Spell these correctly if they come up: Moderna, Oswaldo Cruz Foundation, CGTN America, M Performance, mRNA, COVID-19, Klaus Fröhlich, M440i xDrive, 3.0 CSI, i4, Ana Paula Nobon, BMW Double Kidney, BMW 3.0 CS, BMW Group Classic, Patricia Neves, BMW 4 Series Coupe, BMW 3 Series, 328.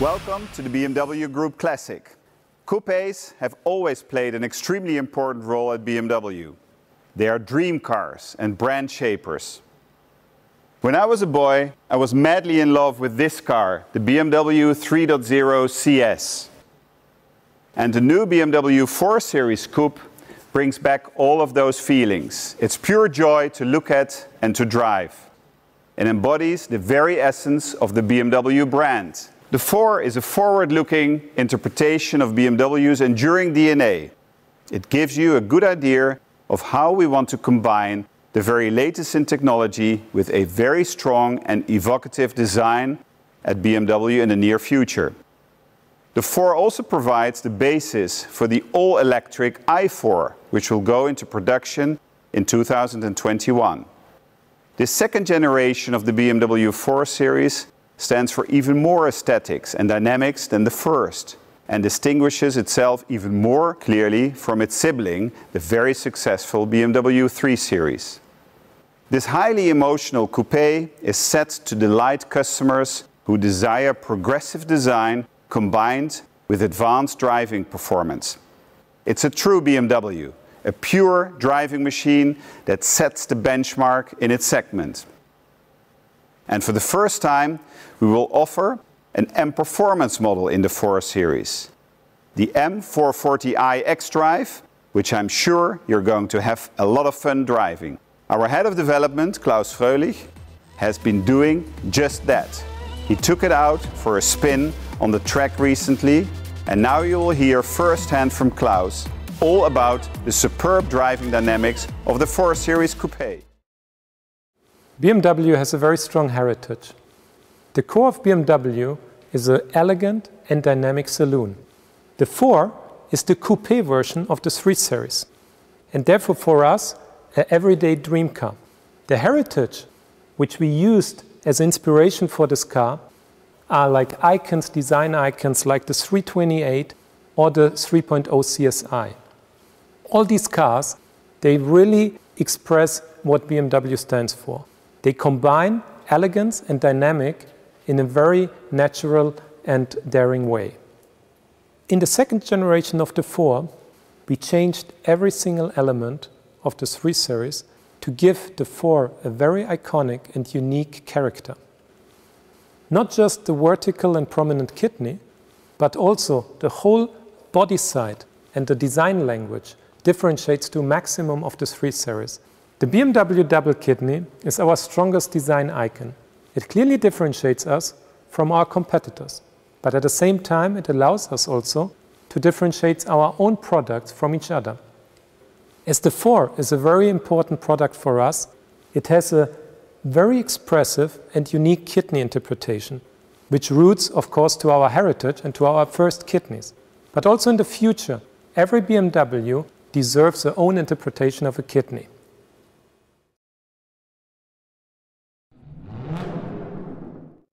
Welcome to the BMW Group Classic. Coupes have always played an extremely important role at BMW. They are dream cars and brand shapers. When I was a boy, I was madly in love with this car, the BMW 3.0 CS. And the new BMW 4 Series Coupe brings back all of those feelings. It's pure joy to look at and to drive. It embodies the very essence of the BMW brand. The 4 is a forward-looking interpretation of BMW's enduring DNA. It gives you a good idea of how we want to combine the very latest in technology with a very strong and evocative design at BMW in the near future. The 4 also provides the basis for the all-electric i4, which will go into production in 2021. This second generation of the BMW 4 Series stands for even more aesthetics and dynamics than the first, and distinguishes itself even more clearly from its sibling, the very successful BMW 3 Series. This highly emotional coupe is set to delight customers who desire progressive design combined with advanced driving performance. It's a true BMW, a pure driving machine that sets the benchmark in its segment. And for the first time, we will offer an M Performance model in the 4 Series. The M440i xDrive, which I'm sure you're going to have a lot of fun driving. Our head of development, Klaus Fröhlich, has been doing just that. He took it out for a spin on the track recently, and now you will hear firsthand from Klaus all about the superb driving dynamics of the 4 Series Coupe. BMW has a very strong heritage. The core of BMW is an elegant and dynamic saloon. The 4 is the coupe version of the 3 Series, and therefore for us, an everyday dream car. The heritage which we used as inspiration for this car are like icons, design icons like the 328 or the 3.0 CSI. All these cars, they really express what BMW stands for. They combine elegance and dynamic in a very natural and daring way. In the second generation of the 4, we changed every single element of the 3 Series to give the 4 a very iconic and unique character. Not just the vertical and prominent kidney, but also the whole body side and the design language differentiates to a maximum of the 3 Series. The BMW Double Kidney is our strongest design icon. It clearly differentiates us from our competitors, but at the same time it allows us also to differentiate our own products from each other. As the 4 is a very important product for us, it has a very expressive and unique kidney interpretation, which roots, of course, to our heritage and to our first kidneys. But also in the future, every BMW deserves their own interpretation of a kidney.